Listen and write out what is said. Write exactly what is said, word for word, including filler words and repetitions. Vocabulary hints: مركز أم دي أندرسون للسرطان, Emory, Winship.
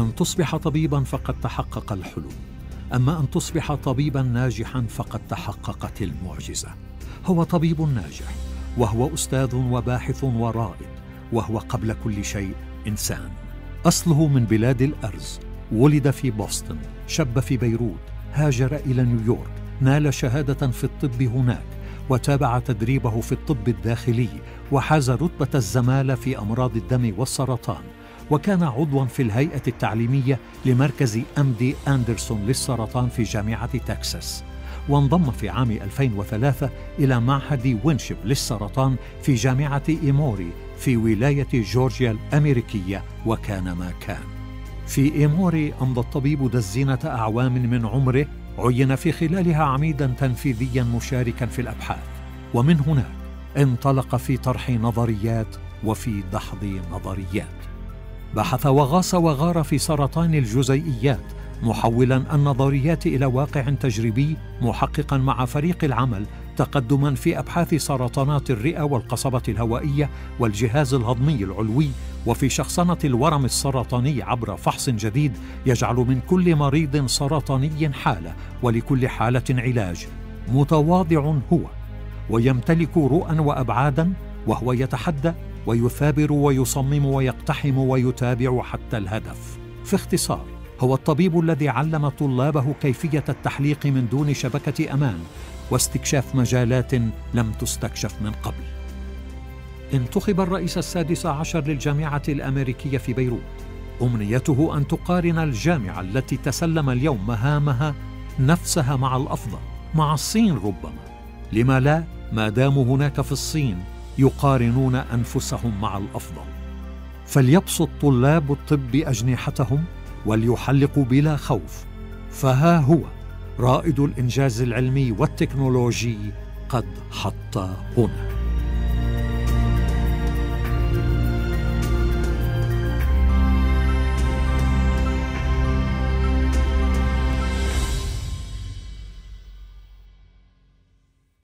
أن تصبح طبيباً فقد تحقق الحلم، أما أن تصبح طبيباً ناجحاً فقد تحققت المعجزة. هو طبيب ناجح، وهو أستاذ وباحث ورائد، وهو قبل كل شيء إنسان. أصله من بلاد الأرز، ولد في بوسطن، شب في بيروت، هاجر إلى نيويورك، نال شهادة في الطب هناك، وتابع تدريبه في الطب الداخلي، وحاز رتبة الزمالة في أمراض الدم والسرطان، وكان عضواً في الهيئة التعليمية لمركز أم دي أندرسون للسرطان في جامعة تكساس، وانضم في عام ألفين وثلاثة إلى معهد وينشيب للسرطان في جامعة إيموري في ولاية جورجيا الأمريكية، وكان ما كان. في إيموري أمضى الطبيب دزينة أعوام من عمره، عين في خلالها عميداً تنفيذياً مشاركاً في الأبحاث، ومن هناك انطلق في طرح نظريات وفي دحض نظريات. بحث وغاص وغار في سرطان الجزيئيات، محولاً النظريات إلى واقع تجريبي، محققاً مع فريق العمل تقدماً في أبحاث سرطانات الرئة والقصبة الهوائية والجهاز الهضمي العلوي، وفي شخصنة الورم السرطاني عبر فحص جديد يجعل من كل مريض سرطاني حالة، ولكل حالة علاج. متواضع هو، ويمتلك رؤى وأبعاداً، وهو يتحدى ويثابر ويصمم ويقتحم ويتابع حتى الهدف. في اختصار، هو الطبيب الذي علم طلابه كيفية التحليق من دون شبكة أمان، واستكشاف مجالات لم تستكشف من قبل. انتخب الرئيس السادس عشر للجامعة الأمريكية في بيروت. أمنيته أن تقارن الجامعة التي تسلم اليوم مهامها نفسها مع الأفضل، مع الصين ربما. لما لا، ما داموا هناك في الصين يقارنون أنفسهم مع الأفضل. فليبسط طلاب الطب أجنحتهم وليحلقوا بلا خوف، فها هو رائد الإنجاز العلمي والتكنولوجي قد حط هنا.